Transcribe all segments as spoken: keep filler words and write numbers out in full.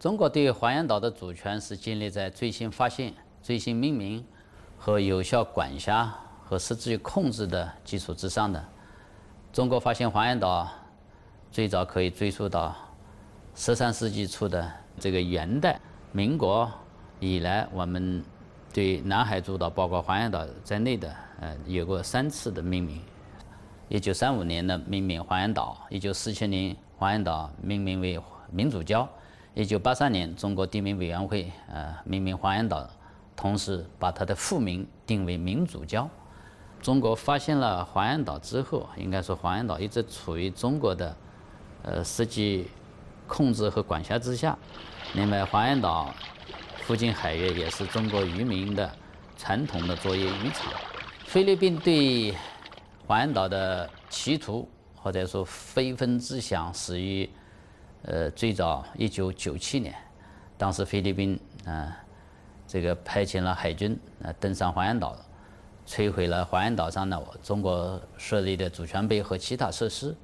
中国对华岩岛的主权是建立在最新发现、最新命名和有效管辖和实际控制的基础之上的。中国发现华岩岛最早可以追溯到十三世纪初的这个元代。民国以来，我们对南海诸岛，包括华岩岛在内的，呃，有过三次的命名。 一九三五年的命名华岩岛， 一九四七年华岩岛命名为民主礁， 一九八三年中国地名委员会呃命名华岩岛，同时把它的复名定为民主礁。中国发现了华岩岛之后，应该说华岩岛一直处于中国的呃实际控制和管辖之下。另外，华岩岛附近海域也是中国渔民的传统的作业渔场。菲律宾对 华岩岛的企图或者说非分之想始于，呃，最早一九九七年，当时菲律宾啊、呃，这个派遣了海军啊、呃、登上华岩岛，摧毁了华岩岛上的中国设立的主权碑和其他设施。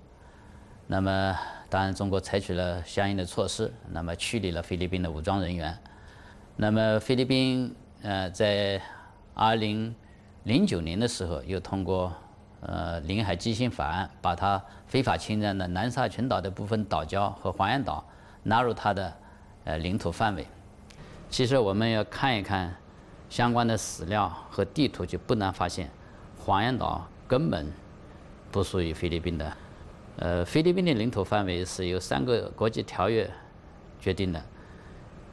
那么，当然中国采取了相应的措施，那么驱离了菲律宾的武装人员。那么菲律宾呃，在二零零九年的时候又通过 呃，《领海基线法案》把它非法侵占的南沙群岛的部分岛礁和华岩岛纳入它的呃领土范围。其实我们要看一看相关的史料和地图，就不难发现，华岩岛根本不属于菲律宾的。呃，菲律宾的领土范围是由三个国际条约决定的。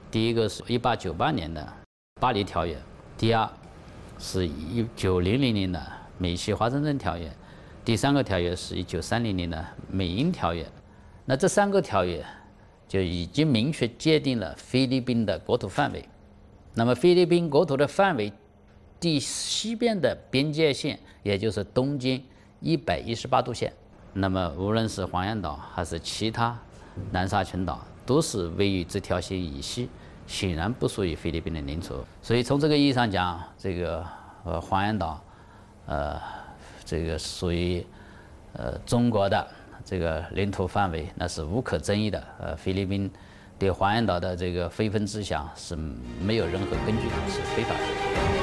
第一个是一八九八年的《巴黎条约》，第二是一九零零年的 美西华盛顿条约，第三个条约是一九三零年的美英条约。那这三个条约就已经明确界定了菲律宾的国土范围。那么菲律宾国土的范围，第西边的边界线，也就是东经一百一十八度线。那么无论是黄岩岛还是其他南沙群岛，都是位于这条线以西，显然不属于菲律宾的领土。所以从这个意义上讲，这个呃黄岩岛 呃，这个属于呃中国的这个领土范围，那是无可争议的。呃，菲律宾对华岩岛的这个非分之想是没有任何根据，是非法的。